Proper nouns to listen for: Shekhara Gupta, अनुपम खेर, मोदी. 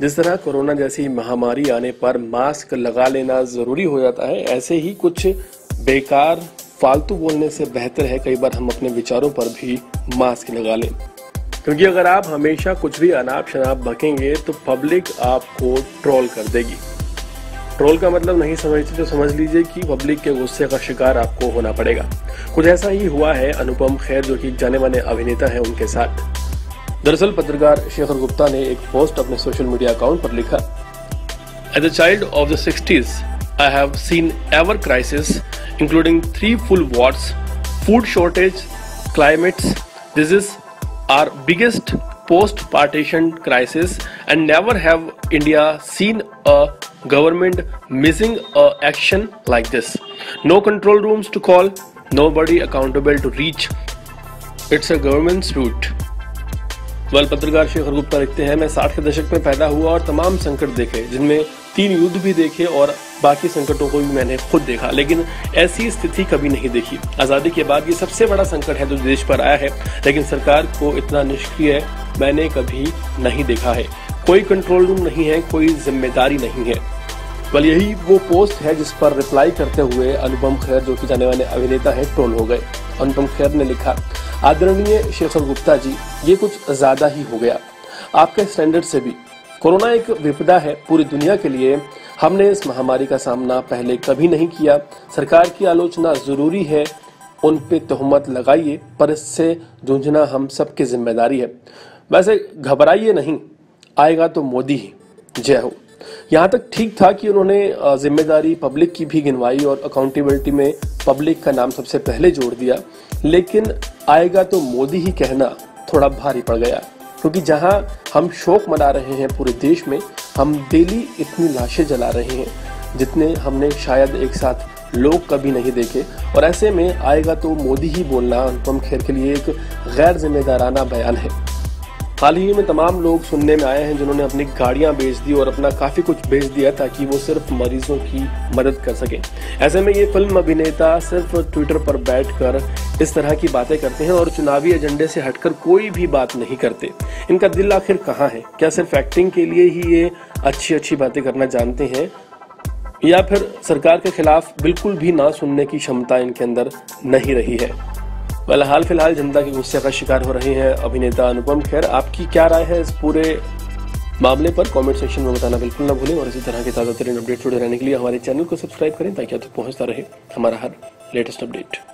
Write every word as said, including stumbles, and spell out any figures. जिस तरह कोरोना जैसी महामारी आने पर मास्क लगा लेना ज़रूरी हो जाता है, ऐसे ही कुछ बेकार फालतू बोलने से बेहतर है कई बार हम अपने विचारों पर भी मास्क लगा लें, क्योंकि अगर आप हमेशा कुछ भी अनाप शनाप बकेंगे तो पब्लिक आपको ट्रोल कर देगी। ट्रोल का मतलब नहीं समझते तो समझ लीजिए कि पब्लिक के गुस्से का शिकार आपको होना पड़ेगा। कुछ ऐसा ही हुआ है अनुपम खेर जो कि जाने माने अभिनेता है उनके साथ। दरअसल पत्रकार शेखर गुप्ता ने एक पोस्ट अपने सोशल मीडिया अकाउंट पर लिखा, as a child of the sixties I have seen ever crisis including three full wars, food shortage, climates, this is our biggest post partition crisis and never have India seen a government missing a action like this, no control rooms to call, nobody accountable to reach, it's a government's rout. वल पत्रकार शेखर गुप्ता लिखते हैं, मैं साठ के दशक में पैदा हुआ और तमाम संकट देखे, जिनमें तीन युद्ध भी देखे और बाकी संकटों को भी मैंने खुद देखा, लेकिन ऐसी स्थिति कभी नहीं देखी। आज़ादी के बाद ये सबसे बड़ा संकट है जो देश पर आया है, लेकिन सरकार को इतना निष्क्रिय मैंने कभी नहीं देखा है। कोई कंट्रोल रूम नहीं है, कोई जिम्मेदारी नहीं है। वल यही वो पोस्ट है जिस पर रिप्लाई करते हुए अनुपम खेर जो कि जाने माने अभिनेता है ट्रोल हो गए। अनुपम खेर ने लिखा, आदरणीय शेखर गुप्ता जी, ये कुछ ज्यादा ही हो गया आपके स्टैंडर्ड से भी। कोरोना एक विपदा है पूरी दुनिया के लिए, हमने इस महामारी का सामना पहले कभी नहीं किया। सरकार की आलोचना जरूरी है, उन पे तोहमत लगाइए, पर इससे जूझना हम सब की जिम्मेदारी है। वैसे घबराइए नहीं, आएगा तो मोदी ही। जय हो। यहाँ तक ठीक था कि उन्होंने जिम्मेदारी पब्लिक की भी गिनवाई और अकाउंटेबिलिटी में पब्लिक का नाम सबसे पहले जोड़ दिया, लेकिन आएगा तो मोदी ही कहना थोड़ा भारी पड़ गया, क्योंकि जहां हम शोक मना रहे हैं पूरे देश में, हम डेली इतनी लाशें जला रहे हैं जितने हमने शायद एक साथ लोग कभी नहीं देखे, और ऐसे में आएगा तो मोदी ही बोलना अनुपम खेर के लिए एक गैर जिम्मेदाराना बयान है। हाल ही में तमाम लोग सुनने में आए हैं जिन्होंने अपनी गाड़ियां बेच दी और अपना काफ़ी कुछ बेच दिया ताकि वो सिर्फ मरीजों की मदद कर सके। ऐसे में ये फिल्म अभिनेता सिर्फ ट्विटर पर बैठकर इस तरह की बातें करते हैं और चुनावी एजेंडे से हटकर कोई भी बात नहीं करते। इनका दिल आखिर कहाँ है? क्या सिर्फ एक्टिंग के लिए ही ये अच्छी अच्छी बातें करना जानते हैं, या फिर सरकार के खिलाफ बिल्कुल भी ना सुनने की क्षमता इनके अंदर नहीं रही है? वाला हाल फिलहाल जनता के गुस्से का शिकार हो रहे हैं अभिनेता अनुपम खेर। आपकी क्या राय है इस पूरे मामले पर? कमेंट सेक्शन में बताना बिल्कुल ना भूलें, और इसी तरह के ताज़ा तरीन अपडेट जुड़े रहने के लिए हमारे चैनल को सब्सक्राइब करें ताकि आप तक पहुंचता रहे हमारा हर लेटेस्ट अपडेट।